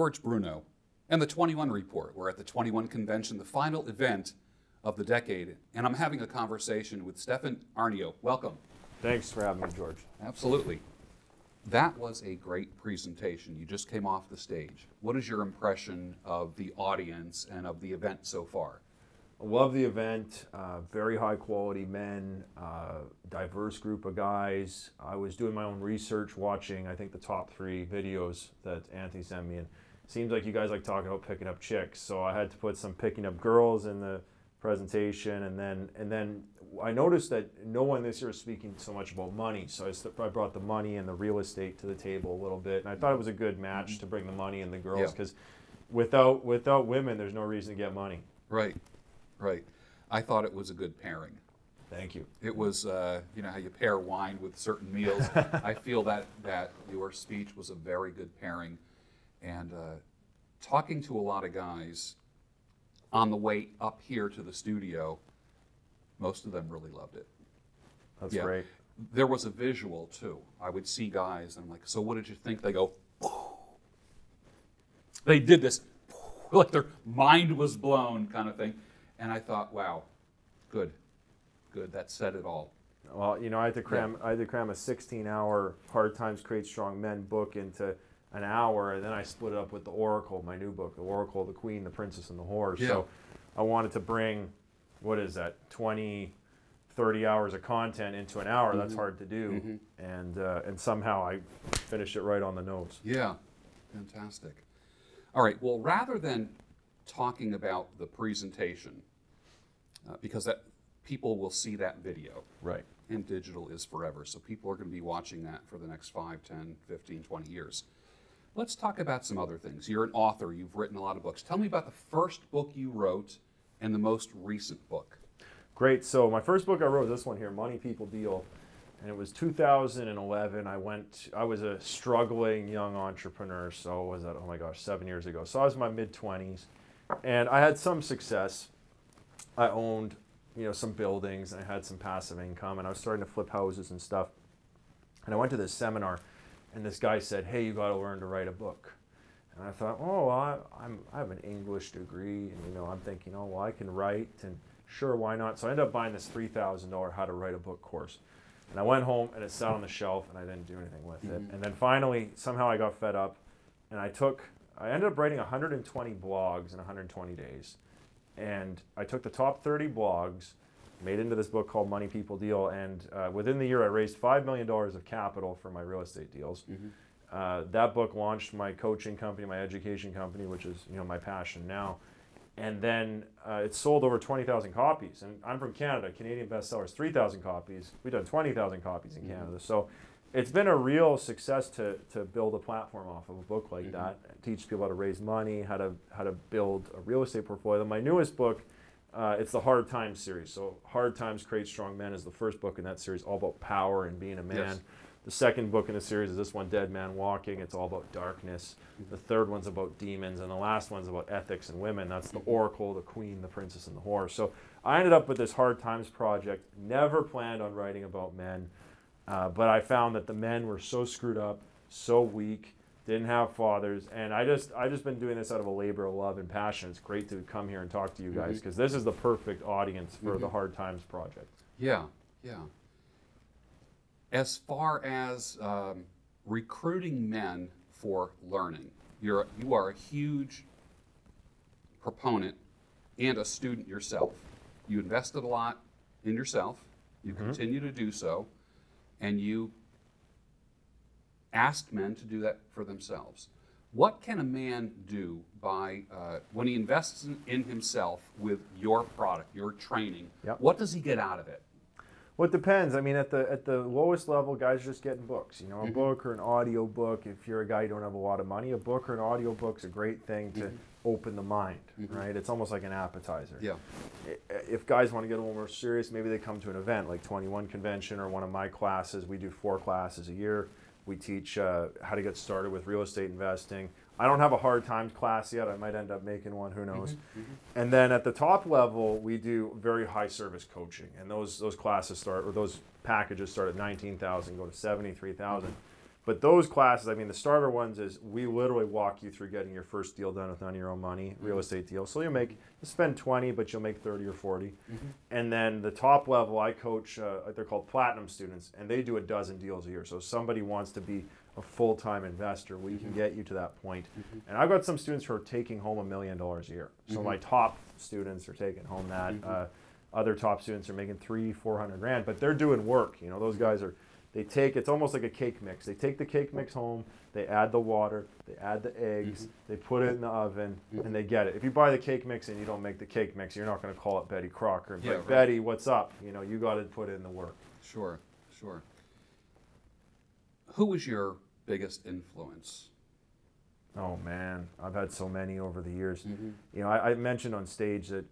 George Bruno, and The 21 Report. We're at the 21 Convention, the final event of the decade, and I'm having a conversation with Stefan Aarnio. Welcome. Thanks for having me, George. Absolutely. That was a great presentation. You just came off the stage. What is your impression of the audience and of the event so far? I love the event. Very high quality men, diverse group of guys. I was doing my own research, watching I think the top 3 videos that Anthony sent me, and it seems like you guys like talking about picking up chicks. So I had to put some picking up girls in the presentation, and then I noticed that no one this year is speaking so much about money. So I brought the money and the real estate to the table a little bit, and I thought it was a good match to bring the money and the girls, because without women, there's no reason to get money. Right, right. I thought it was a good pairing. Thank you. It was, you know, how you pair wine with certain meals. I feel that your speech was a very good pairing, and talking to a lot of guys on the way up here to the studio, most of them really loved it. That's great. There was a visual too. I would see guys, and I'm like, so what did you think? They go, oh. They did this, oh, like their mind was blown kind of thing. And I thought, wow, good, good, that said it all. Well, you know, I had to cram a 16-hour Hard Times Create Strong Men book into an hour, and then I split it up with The Oracle, my new book, The Oracle, The Queen, The Princess and the Horse. Yeah. So I wanted to bring, what is that, 20, 30 hours of content into an hour. That's hard to do. And somehow I finished it right on the nose. Yeah, fantastic. All right, well, rather than talking about the presentation, because that people will see that video. Right. And digital is forever, so people are going to be watching that for the next 5, 10, 15, 20 years. Let's talk about some other things. You're an author, you've written a lot of books. Tell me about the first book you wrote and the most recent book. Great, so my first book I wrote, this one here, Money, People, Deal, and it was 2011. I was a struggling young entrepreneur, so was that, oh my gosh, 7 years ago. So I was in my mid-20s, and I had some success. I owned, you know, some buildings, and I had some passive income, and I was starting to flip houses and stuff. And I went to this seminar, and this guy said, hey, you got to learn to write a book. And I thought, oh, I have an English degree, and you know, I'm thinking, oh, well, I can write, and sure, why not? So I ended up buying this $3,000 How to Write a Book course. And I went home, and it sat on the shelf, and I didn't do anything with it. And then finally, somehow I got fed up, and I ended up writing 120 blogs in 120 days. And I took the top 30 blogs, made into this book called Money, People, Deal, and within the year I raised $5 million of capital for my real estate deals. That book launched my coaching company, my education company, which is, you know, my passion now. And then it sold over 20,000 copies. And I'm from Canada, Canadian bestsellers, 3,000 copies. We've done 20,000 copies in Canada. So it's been a real success to build a platform off of a book like that, teach people how to raise money, how to build a real estate portfolio. My newest book, it's the Hard Times series. So Hard Times Create Strong Men is the first book in that series, all about power and being a man. Yes. The second book in the series is this one, Dead Man Walking. It's all about darkness. The third one's about demons, and the last one's about ethics and women. That's The Oracle, The Queen, The Princess and the Horse. So I ended up with this Hard Times project. Never planned on writing about men, but I found that the men were so screwed up, so weak, didn't have fathers, and I just been doing this out of a labor of love and passion. It's great to come here and talk to you guys, because this is the perfect audience for the Hard Times project. Yeah, yeah. As far as recruiting men for learning, you are a huge proponent and a student yourself. You invested a lot in yourself. You continue to do so, and you asked men to do that for themselves. What can a man do by when he invests in himself with your product, your training? Yep. What does he get out of it? Well, it depends. I mean, at the lowest level, guys are just getting books. You know, a book or an audio book. If you're a guy who don't have a lot of money, a book or an audio book's a great thing to open the mind, right? It's almost like an appetizer. Yeah. If guys want to get a little more serious, maybe they come to an event like 21 Convention or one of my classes. We do 4 classes a year. We teach how to get started with real estate investing. I don't have a Hard Times class yet. I might end up making one, who knows. And then at the top level, we do very high service coaching. And those classes start, or those packages start at $19,000, go to $73,000. But those classes, I mean, the starter ones is we literally walk you through getting your first deal done with none of your own money, real estate deal. So you'll make, you spend 20, but you'll make 30 or 40. Mm-hmm. And then the top level, I coach, they're called platinum students, and they do a dozen deals a year. So if somebody wants to be a full-time investor, we can get you to that point. Mm-hmm. And I've got some students who are taking home $1 million a year. So mm-hmm. my top students are taking home that. Mm-hmm. Other top students are making 300-400 grand, but they're doing work. You know, those guys are, they take, it's almost like a cake mix. They take the cake mix home, they add the water, they add the eggs, mm-hmm. they put it in the oven, mm-hmm. and they get it. If you buy the cake mix and you don't make the cake mix, you're not gonna call it Betty Crocker and be like, Betty, what's up? You know, you gotta put in the work. Sure, sure. Who was your biggest influence? Oh man, I've had so many over the years. Mm-hmm. You know, I mentioned on stage that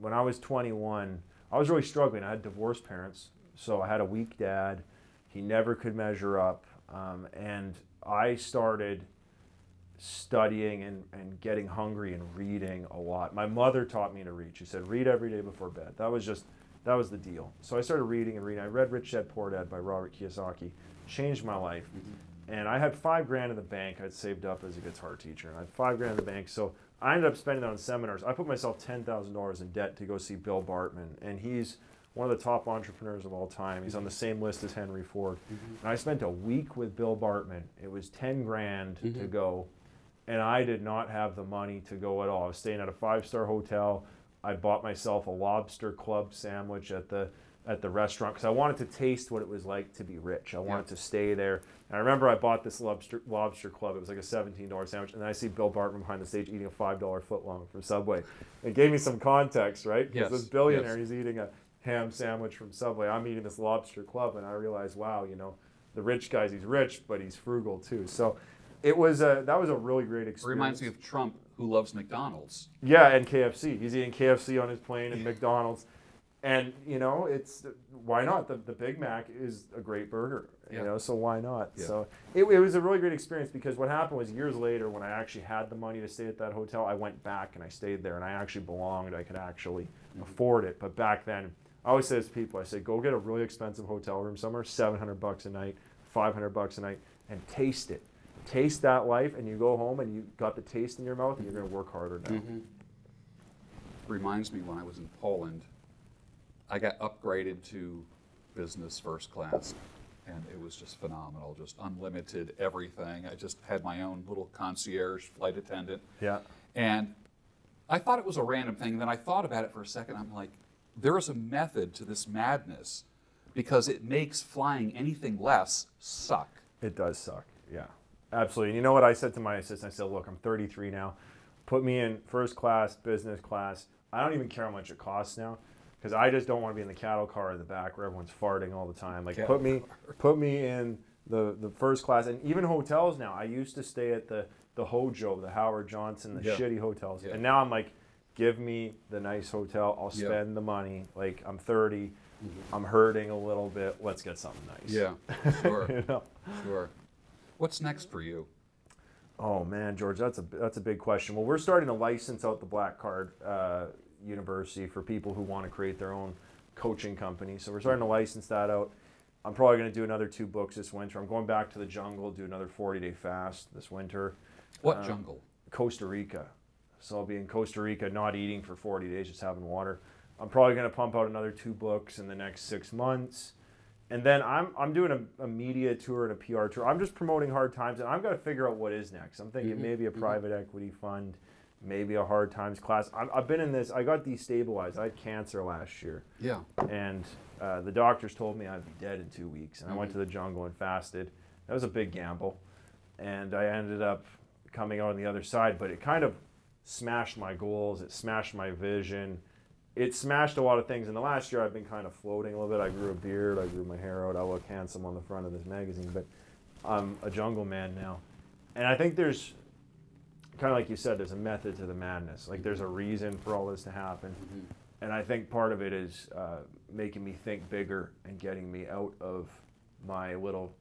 when I was 21, I was really struggling. I had divorced parents, so I had a weak dad. He never could measure up. And I started studying and getting hungry and reading a lot. My mother taught me to read. She said, read every day before bed. That was just, that was the deal. So I started reading and reading. I read Rich Dad, Poor Dad by Robert Kiyosaki. Changed my life. Mm-hmm. And I had $5,000 in the bank. I'd saved up as a guitar teacher, and I had $5,000 in the bank. So I ended up spending that on seminars. I put myself $10,000 in debt to go see Bill Bartman, and he's one of the top entrepreneurs of all time. He's on the same list as Henry Ford. Mm-hmm. And I spent a week with Bill Bartman. It was $10,000 mm-hmm. to go, and I did not have the money to go at all. I was staying at a five-star hotel. I bought myself a lobster club sandwich at the restaurant because I wanted to taste what it was like to be rich. I wanted to stay there. And I remember I bought this lobster club. It was like a $17 sandwich. And then I see Bill Bartman behind the stage eating a $5 footlong from Subway. It gave me some context, right? Because this billionaire, he's eating a ham sandwich from Subway. I'm eating this lobster club. And I realized, wow, you know, the rich guys, he's rich, but he's frugal too. So it was that was a really great experience. It reminds me of Trump, who loves McDonald's. Yeah, and KFC. He's eating KFC on his plane and McDonald's. And, you know, it's, why not? The Big Mac is a great burger, you know, so why not? Yeah. So it was a really great experience because what happened was years later when I actually had the money to stay at that hotel, I went back and I stayed there and I actually belonged. I could actually afford it. But back then, I always say this to people, I say, go get a really expensive hotel room somewhere, $700 a night, $500 a night, and taste it. Taste that life, and you go home and you got the taste in your mouth and you're going to work harder now. Mm-hmm. Reminds me when I was in Poland, I got upgraded to business first class, and it was just phenomenal, just unlimited everything. I just had my own little concierge flight attendant. Yeah. And I thought it was a random thing. Then I thought about it for a second. I'm like, there is a method to this madness because it makes flying anything less suck. It does suck. Yeah, absolutely. And you know what I said to my assistant? I said, look, I'm 33 now. Put me in first class, business class. I don't even care how much it costs now. Because I just don't want to be in the cattle car in the back where everyone's farting all the time. Like, put me in the first class. And even hotels now. I used to stay at the Hojo, the Howard Johnson, the shitty hotels. Yeah. And now I'm like, give me the nice hotel. I'll spend the money. Like, I'm 30. Mm-hmm. I'm hurting a little bit. Let's get something nice. Yeah, sure. You know? Sure. What's next for you? Oh, man, George, that's a big question. Well, we're starting to license out the Black Card University for people who want to create their own coaching company. So we're starting to license that out. I'm probably going to do another 2 books this winter. I'm going back to the jungle, do another 40-day fast this winter. What jungle? Costa Rica. So I'll be in Costa Rica not eating for 40 days, just having water. I'm probably going to pump out another 2 books in the next 6 months. And then I'm doing a media tour and a PR tour. I'm just promoting Hard Times, and I've got to figure out what is next. I'm thinking maybe a private equity fund, maybe a Hard Times class. I've been in this, I got destabilized. I had cancer last year. Yeah. And the doctors told me I'd be dead in 2 weeks. And I went to the jungle and fasted. That was a big gamble. And I ended up coming out on the other side, but it kind of smashed my goals. It smashed my vision. It smashed a lot of things. In the last year, I've been kind of floating a little bit. I grew a beard. I grew my hair out. I look handsome on the front of this magazine, but I'm a jungle man now. And I think there's, kind of like you said, there's a method to the madness. Like, there's a reason for all this to happen. And I think part of it is making me think bigger and getting me out of my little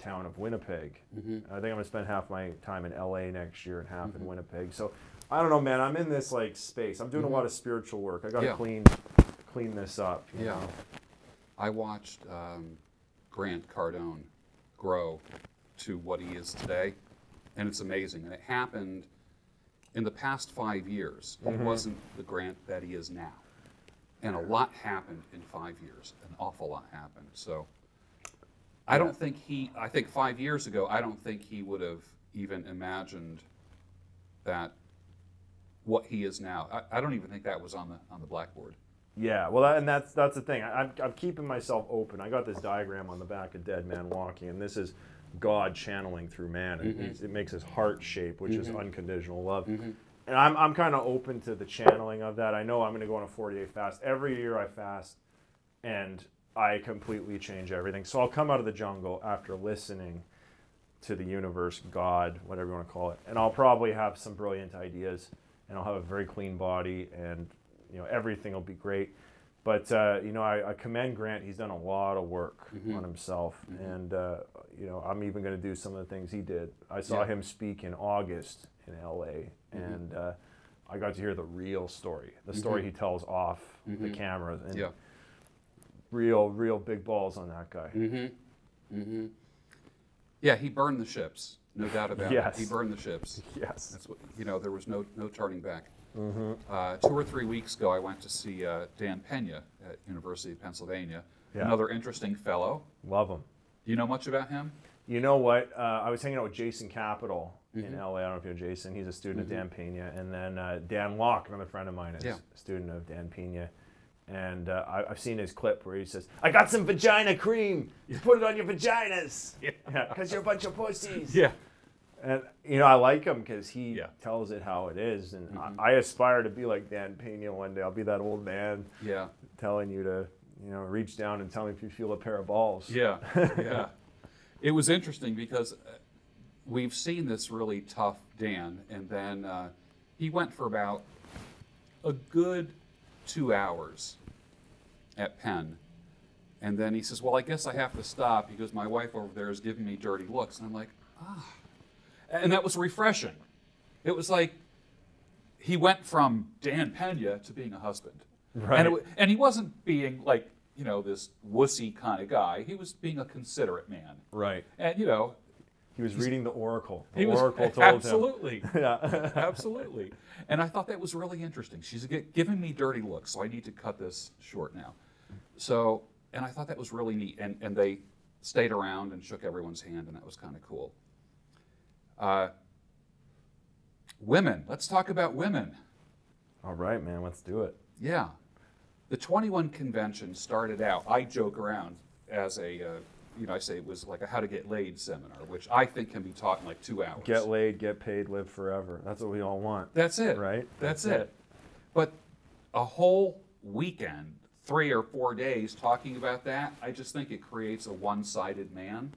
town of Winnipeg. I think I'm going to spend half my time in LA next year and half in Winnipeg. So I don't know, man. I'm in this, like, space. I'm doing a lot of spiritual work. I got to clean this up. You know? I watched Grant Cardone grow to what he is today. And it's amazing. And it happened in the past 5 years. Mm-hmm. It wasn't the Grant that he is now. And a lot happened in 5 years. An awful lot happened. So I don't think he, I think 5 years ago, I don't think he would have even imagined that what he is now. I don't even think that was on the blackboard. Yeah, well, and that's the thing. I'm keeping myself open. I got this diagram on the back of Dead Man Walking, and this is God channeling through man. Mm-hmm. It makes his heart shape, which mm-hmm. is unconditional love. Mm-hmm. And I'm kind of open to the channeling of that. I know I'm going to go on a 40-day fast. Every year I fast, and I completely change everything. So I'll come out of the jungle after listening to the universe, God, whatever you want to call it, and I'll probably have some brilliant ideas, and I'll have a very clean body, and you know, everything will be great. But you know, I commend Grant. He's done a lot of work mm-hmm. on himself, mm-hmm. and you know, I'm even going to do some of the things he did. I saw him speak in August in LA, mm-hmm. and I got to hear the real story, the story mm-hmm. he tells off mm-hmm. the cameras, and real big balls on that guy. Mm-hmm. Mm-hmm. Yeah, he burned the ships, no doubt about it. He burned the ships. Yes. That's what, you know, there was no turning back. Mm-hmm. 2 or 3 weeks ago, I went to see Dan Pena at University of Pennsylvania. Yeah. Another interesting fellow. Love him. Do you know much about him? You know what? I was hanging out with Jason Capital mm-hmm. in LA. I don't know if you know Jason. He's a student mm-hmm. of Dan Pena. And then Dan Locke, another friend of mine, is a student of Dan Pena. And I've seen his clip where he says, "I got some vagina cream. You put it on your vaginas, because you're a bunch of pussies." Yeah, and you know I like him because he tells it how it is, and mm-hmm. I aspire to be like Dan Pena one day. I'll be that old man, telling you to, you know, reach down and tell me if you feel a pair of balls. Yeah, yeah. It was interesting because we've seen this really tough Dan, and then he went for about a good 2 hours at Penn, and then he says, "Well, I guess I have to stop because my wife over there is giving me dirty looks." And I'm like, ah. And that was refreshing. It was like he went from Dan Pena to being a husband. Right. And he wasn't being like, you know, this wussy kind of guy. He was being a considerate man. Right. And, you know, he was reading The Oracle. The Oracle told him. Absolutely. Absolutely. And I thought that was really interesting. She's giving me dirty looks, so I need to cut this short now. So, and I thought that was really neat. And they stayed around and shook everyone's hand, and that was kind of cool. Women. Let's talk about women. All right, man. Let's do it. Yeah. The 21 Convention started out, I joke around, as a... you know, I say it was like a how to get laid seminar, which I think can be taught in like 2 hours. Get laid, get paid, live forever. That's what we all want. That's it. Right? That's it. But a whole weekend, 3 or 4 days talking about that, I just think it creates a one-sided man.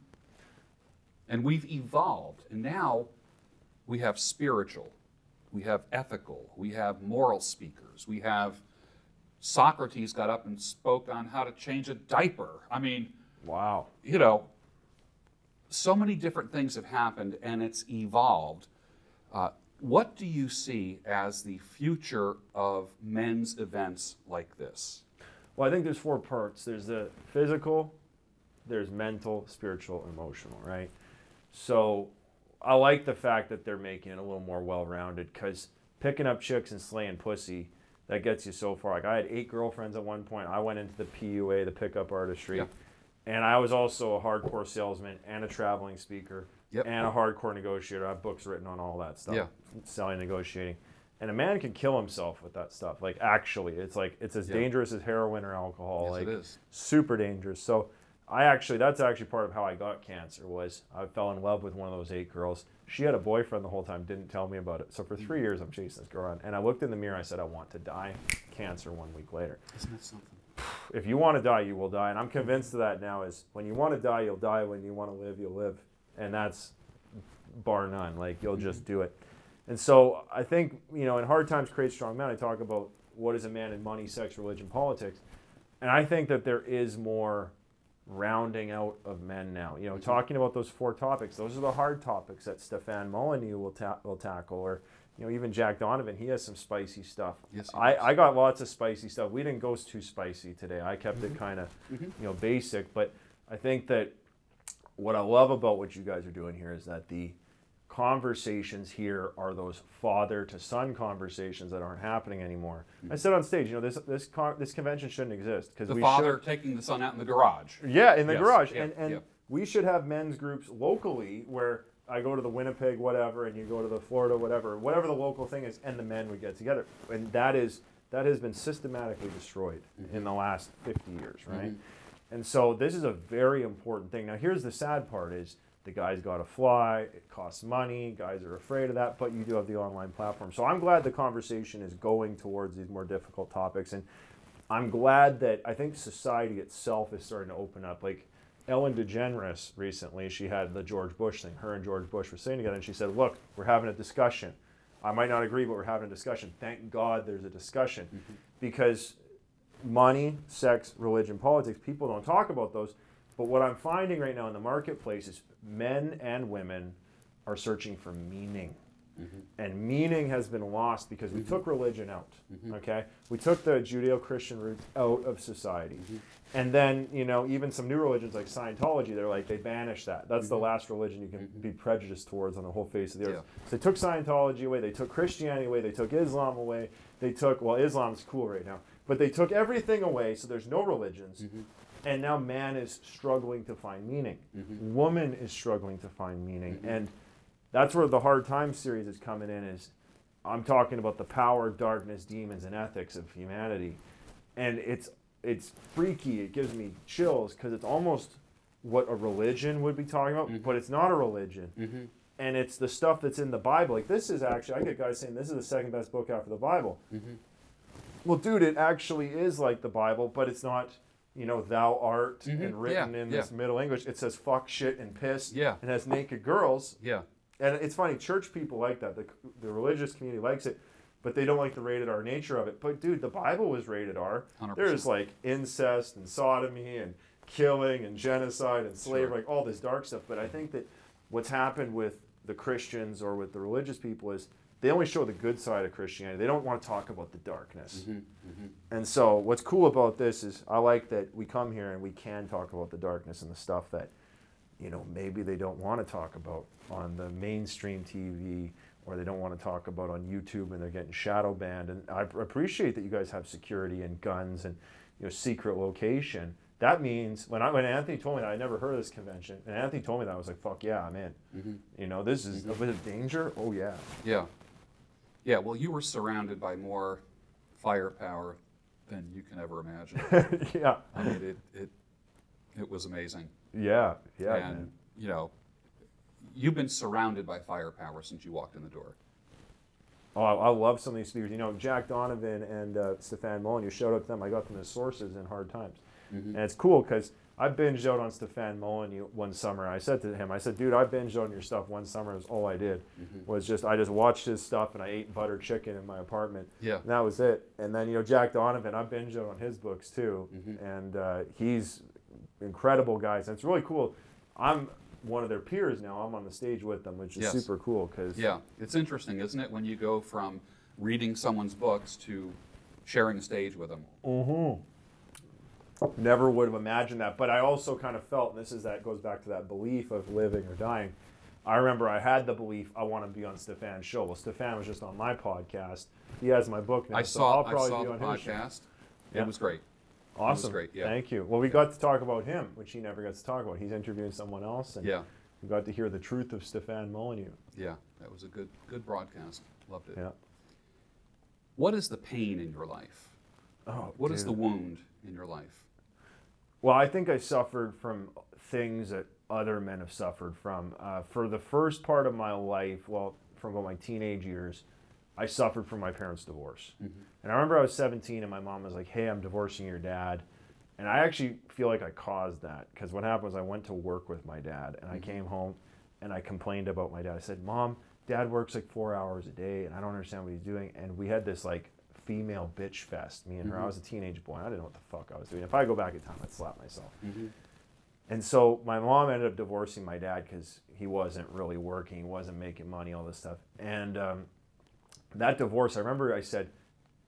And we've evolved. And now we have spiritual, we have ethical, we have moral speakers, we have Socrates got up and spoke on how to change a diaper. I mean... Wow. You know, so many different things have happened, and it's evolved. What do you see as the future of men's events like this? Well, I think there's 4 parts. There's the physical, there's mental, spiritual, emotional, right? So I like the fact that they're making it a little more well-rounded, because picking up chicks and slaying pussy, that gets you so far. Like, I had 8 girlfriends at one point. I went into the PUA, the pickup artistry. Yeah. And I was also a hardcore salesman and a traveling speaker and a hardcore negotiator. I have books written on all that stuff, selling, negotiating. And a man can kill himself with that stuff. Like, actually, it's like, it's as dangerous as heroin or alcohol. Yes, like, it is. Super dangerous. So I actually, that's actually part of how I got cancer, was I fell in love with one of those 8 girls. She had a boyfriend the whole time, didn't tell me about it. So for 3 years, I'm chasing this girl around. And I looked in the mirror, I said, I want to die. Cancer 1 week later. Isn't that something? If you want to die, you will die. And I'm convinced of that now, is when you want to die, you'll die. When you want to live, you'll live. And that's bar none. Like, you'll just do it. And so I think, you know, in Hard Times Create Strong Men, I talk about what is a man in money, sex, religion, politics. And I think that there is more rounding out of men now. You know, talking about those 4 topics, those are the hard topics that Stefan Molyneux will tackle, or... You know, even Jack Donovan, he has some spicy stuff. Yes, I got lots of spicy stuff. We didn't go too spicy today. I kept it kind of, you know, basic. But I think that what I love about what you guys are doing here is that the conversations here are those father to son conversations that aren't happening anymore. I said on stage, you know, this convention shouldn't exist because the father taking the son out in the garage. Yeah, in the garage, and we should have men's groups locally where I go to the Winnipeg whatever, and you go to the Florida whatever the local thing is, and the men would get together, and that has been systematically destroyed in the last 50 years, right? And so this is a very important thing. Now here's the sad part is. The guy's got to fly, it costs money, guys are afraid of that, but you do have the online platform. So I'm glad the conversation is going towards these more difficult topics, and I'm glad that I think society itself is starting to open up. Like Ellen DeGeneres recently, she had the George Bush thing. Her and George Bush were sitting together, and she said, look, we're having a discussion. I might not agree, but we're having a discussion. Thank God there's a discussion. Because money, sex, religion, politics, people don't talk about those. But what I'm finding right now in the marketplace is men and women are searching for meaning. And meaning has been lost because we took religion out, okay? We took the Judeo-Christian roots out of society. And then, you know, even some new religions like Scientology, they're like, they banish that. That's the last religion you can be prejudiced towards on the whole face of the earth. So they took Scientology away, they took Christianity away, they took Islam away, they took, well, Islam's cool right now, but they took everything away, so there's no religions. And now man is struggling to find meaning. Woman is struggling to find meaning. And that's where the Hard Times series is coming in is I'm talking about the power, darkness, demons, and ethics of humanity. And it's freaky. It gives me chills because it's almost what a religion would be talking about, but it's not a religion. And it's the stuff that's in the Bible. Like this is actually, I get guys saying this is the second best book after the Bible. Well, dude, it actually is like the Bible, but it's not... You know, thou art and written in this Middle English. It says fuck, shit, and piss. And has naked girls. And it's funny, church people like that. The religious community likes it, but they don't like the rated R nature of it. But dude, the Bible was rated R. 100%. There's like incest and sodomy and killing and genocide and slavery, like all this dark stuff. But I think that what's happened with the Christians or with the religious people is they only show the good side of Christianity. They don't want to talk about the darkness. And so what's cool about this is I like that we come here and we can talk about the darkness and the stuff that, you know, maybe they don't want to talk about on the mainstream TV or they don't want to talk about on YouTube and they're getting shadow banned. And I appreciate that you guys have security and guns and, you know, secret location. That means, when Anthony told me that, I never heard of this convention, and Anthony told me that, I was like, fuck yeah, I'm in. You know, this is a bit of danger, oh yeah. Yeah, well, you were surrounded by more firepower than you can ever imagine. I mean, it was amazing. And, man, you know, you've been surrounded by firepower since you walked in the door. Oh, I love some of these speakers. You know, Jack Donovan and Stefan Molyneux, shout out to them. I got them as sources in Hard Times. And it's cool because I binged out on Stefan Molyneux one summer. I said to him, I said, dude, I binged out on your stuff one summer. That's all I did was I just watched his stuff and I ate buttered chicken in my apartment. And that was it. And then, you know, Jack Donovan, I binged out on his books too. And he's incredible guys. And it's really cool. I'm one of their peers now. I'm on the stage with them, which is super cool. Because it's interesting, isn't it? When you go from reading someone's books to sharing a stage with them. Never would have imagined that, but I also kind of felt, and this is that goes back to that belief of living or dying. I remember I had the belief I want to be on Stefan's show. Well, Stefan was just on my podcast. He has my book now. I saw the podcast. It was great. Awesome. It was great. Thank you. Well, we got to talk about him, which he never gets to talk about. He's interviewing someone else, and we got to hear the truth of Stefan Molyneux. That was a good broadcast. Loved it. What is the pain in your life? Oh, what is the wound in your life? Well, I think I suffered from things that other men have suffered from. For the first part of my life, well, from my teenage years, I suffered from my parents' divorce. And I remember I was 17 and my mom was like, hey, I'm divorcing your dad. And I actually feel like I caused that because what happened was I went to work with my dad and I came home and I complained about my dad. I said, Mom, Dad works like 4 hours a day and I don't understand what he's doing. And we had this like female bitch fest, me and her. I was a teenage boy. I didn't know what the fuck I was doing. If I go back in time, I'd slap myself. And so my mom ended up divorcing my dad because he wasn't really working. He wasn't making money, all this stuff. And that divorce, I remember I said,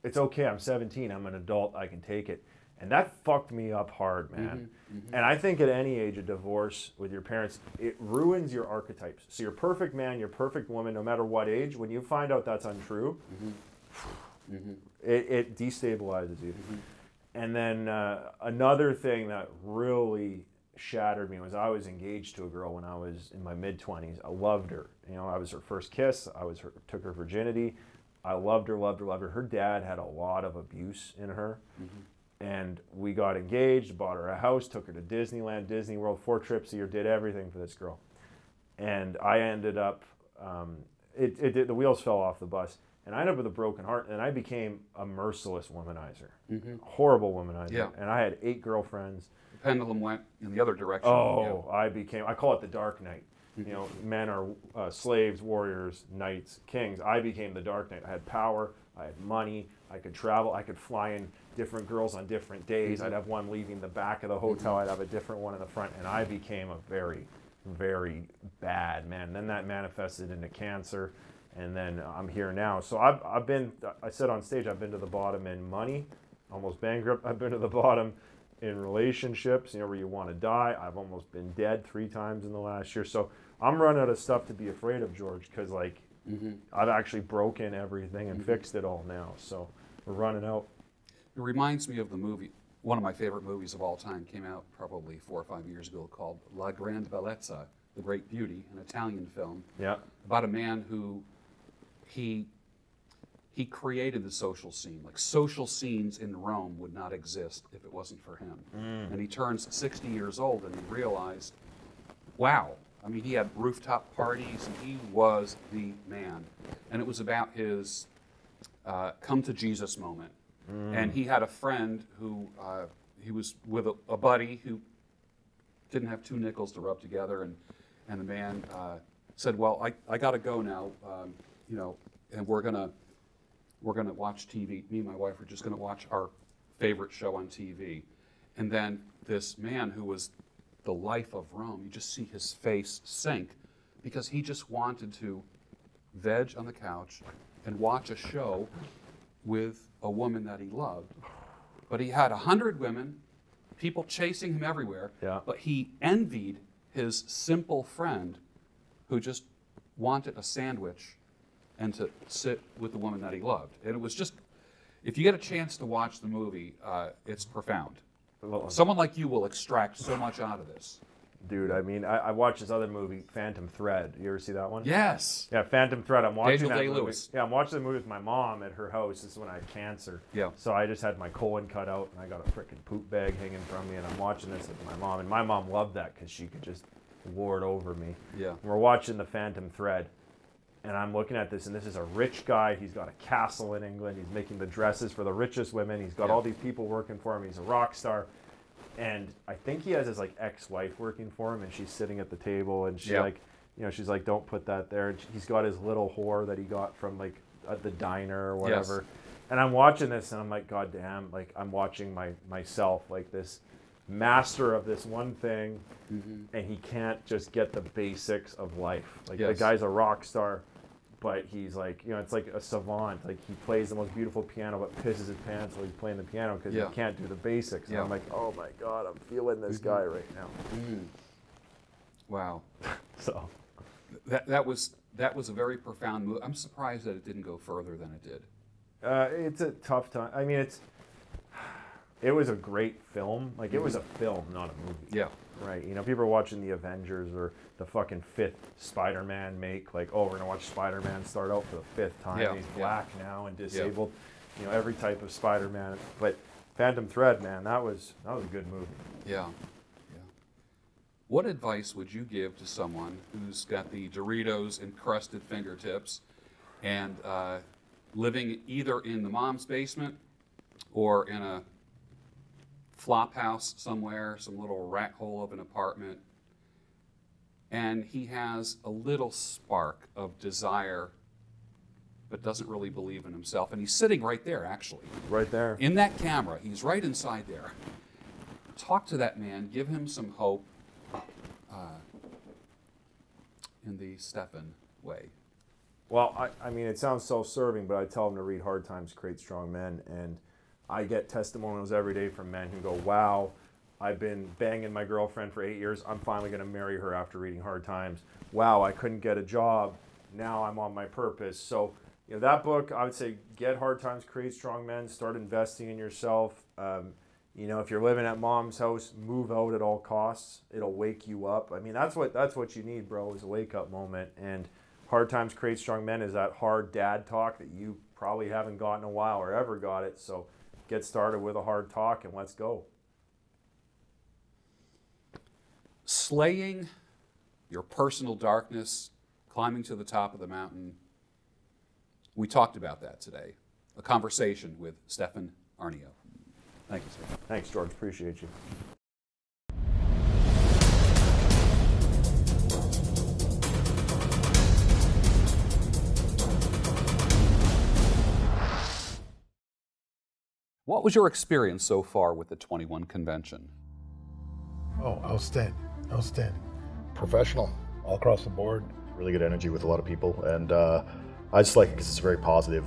it's okay, I'm 17, I'm an adult, I can take it. And that fucked me up hard, man. Mm-hmm, mm-hmm. And I think at any age, a divorce with your parents, it ruins your archetypes. So you're perfect man, you're perfect woman, no matter what age. When you find out that's untrue, mm-hmm. Mm-hmm. It destabilizes you. Mm-hmm. And then another thing that really shattered me was I was engaged to a girl when I was in my mid-20s. I loved her. You know, I was her first kiss. I was her, took her virginity. I loved her, loved her, loved her. Her dad had a lot of abuse in her. Mm-hmm. And we got engaged, bought her a house, took her to Disneyland, Disney World, 4 trips a year, did everything for this girl. And I ended up, the wheels fell off the bus, and I ended up with a broken heart, and I became a merciless womanizer, mm-hmm. horrible womanizer. Yeah. And I had 8 girlfriends. The pendulum went in the other direction. Oh, yeah. I call it the dark knight. Mm-hmm. You know, men are slaves, warriors, knights, kings. I became the dark knight. I had power, I had money, I could travel, I could fly in different girls on different days. Mm-hmm. I'd have one leaving the back of the hotel, I'd have a different one in the front, and I became a very, very bad man. And then that manifested into cancer, and then I'm here now. So I said on stage, I've been to the bottom in money, almost bankrupt. I've been to the bottom in relationships, you know, where you want to die. I've almost been dead 3 times in the last year. So I'm running out of stuff to be afraid of, George, because like, mm-hmm. I've actually broken everything and mm-hmm. fixed it all now. So we're running out. It reminds me of the movie, one of my favorite movies of all time, came out probably 4 or 5 years ago, called La Grande Bellezza, The Great Beauty, an Italian film. Yeah. About a man who, he created the social scene. Like, social scenes in Rome would not exist if it wasn't for him. Mm. And he turns 60 years old and he realized, wow. I mean, he had rooftop parties, and he was the man. And it was about his come to Jesus moment. Mm. And he had a friend who, he was with a buddy who didn't have 2 nickels to rub together. And the man said, well, I gotta go now, you know, and we're gonna watch TV. Me and my wife are just gonna watch our favorite show on TV. And then this man who was the life of Rome, you just see his face sink because he just wanted to veg on the couch and watch a show with a woman that he loved. But he had 100 women, people chasing him everywhere, yeah. But he envied his simple friend who just wanted a sandwich and to sit with the woman that he loved. And it was just, if you get a chance to watch the movie, it's profound. Someone like you will extract so much out of this. Dude, I mean, I watched this other movie, Phantom Thread. You ever see that one? Yes. Yeah, Phantom Thread. I'm watching David O. Lewis. Yeah, I'm watching the movie with my mom at her house. This is when I had cancer. Yeah. So I just had my colon cut out, and I got a frickin' poop bag hanging from me, and I'm watching this with my mom. And my mom loved that because she could just lord over me. Yeah. And we're watching the Phantom Thread, and I'm looking at this, and this is a rich guy. He's got a castle in England. He's making the dresses for the richest women. He's got all these people working for him. He's a rock star. And I think he has his like ex-wife working for him, and she's sitting at the table, and she like, you know, she's like, don't put that there. And he's got his little whore that he got from like the diner or whatever. Yes. And I'm watching this, and I'm like, God damn, like I'm watching myself like this master of this one thing, mm-hmm. and he can't just get the basics of life. Like the guy's a rock star. But he's like, you know, it's like a savant. Like he plays the most beautiful piano, but pisses his pants while he's playing the piano because he can't do the basics. And I'm like, oh my God, I'm feeling this guy right now. Mm. Wow. So that was a very profound move. I'm surprised that it didn't go further than it did. It's a tough time. I mean, it was a great film. Like it was a film, not a movie. Yeah. Right, you know, people are watching the Avengers or the fucking 5th Spider-Man make, like, oh, we're gonna watch Spider-Man start out for the 5th time. Yeah, he's black now and disabled. Yeah. You know, every type of Spider-Man. But Phantom Thread, man, that was a good movie. Yeah, yeah. What advice would you give to someone who's got the Doritos encrusted fingertips and living either in the mom's basement or in a flop house somewhere, some little rat hole of an apartment, and he has a little spark of desire but doesn't really believe in himself, and he's sitting right there, actually. Right there. In that camera, he's right inside there. Talk to that man, give him some hope in the Stefan way. Well, I mean, it sounds self-serving, but I tell him to read Hard Times Create Strong Men, and I get testimonials every day from men who go, wow, I've been banging my girlfriend for 8 years. I'm finally going to marry her after reading Hard Times. Wow, I couldn't get a job. Now I'm on my purpose. So you know, that book, I would say, get Hard Times, Create Strong Men, start investing in yourself. You know, if you're living at mom's house, move out at all costs. It'll wake you up. I mean, that's what you need, bro, is a wake-up moment. And Hard Times, Create Strong Men is that hard dad talk that you probably haven't gotten in a while or ever got it. So get started with a hard talk and let's go. Slaying your personal darkness, climbing to the top of the mountain. We talked about that today. A conversation with Stefan Aarnio. Thank you, sir. Thanks, George. Appreciate you. What was your experience so far with the 21 Convention? Oh, outstanding. Outstanding. Professional, all across the board. Really good energy with a lot of people, and I just like it because it's a very positive,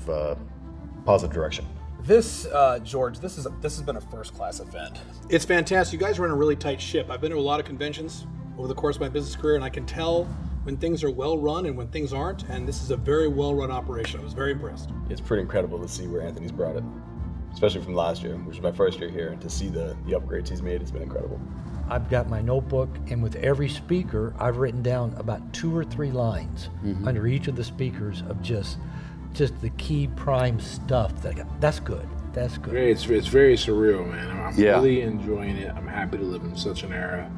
positive direction. This, George, this has been a first-class event. It's fantastic. You guys run a really tight ship. I've been to a lot of conventions over the course of my business career, and I can tell when things are well-run and when things aren't, and this is a very well-run operation. I was very impressed. It's pretty incredible to see where Anthony's brought it, especially from last year, which was my first year here, and to see the upgrades he's made has been incredible. I've got my notebook, and with every speaker, I've written down about 2 or 3 lines under each of the speakers of just the key prime stuff. That I got. That's good. That's good. It's very surreal, man. I'm really enjoying it. I'm happy to live in such an era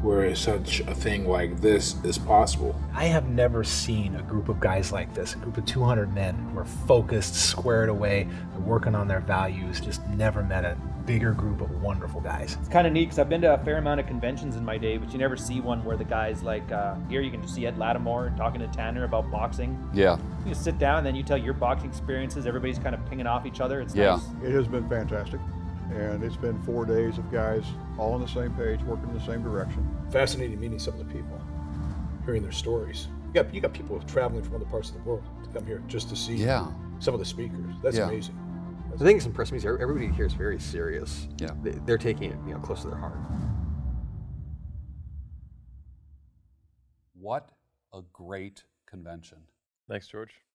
where such a thing like this is possible. I have never seen a group of guys like this, a group of 200 men who are focused, squared away, and working on their values. Just never met a bigger group of wonderful guys. It's kind of neat because I've been to a fair amount of conventions in my day, but you never see one where the guys like, here you can just see Ed Lattimore talking to Tanner about boxing. Yeah. You just sit down and then you tell your boxing experiences. Everybody's kind of pinging off each other. It's nice. It has been fantastic. And it's been 4 days of guys all on the same page, working in the same direction. Fascinating meeting some of the people, hearing their stories. You got people traveling from other parts of the world to come here just to see some of the speakers. That's amazing. The thing that's impressed me is everybody here is very serious. Yeah. They're taking it, you know, close to their heart. What a great convention. Thanks, George.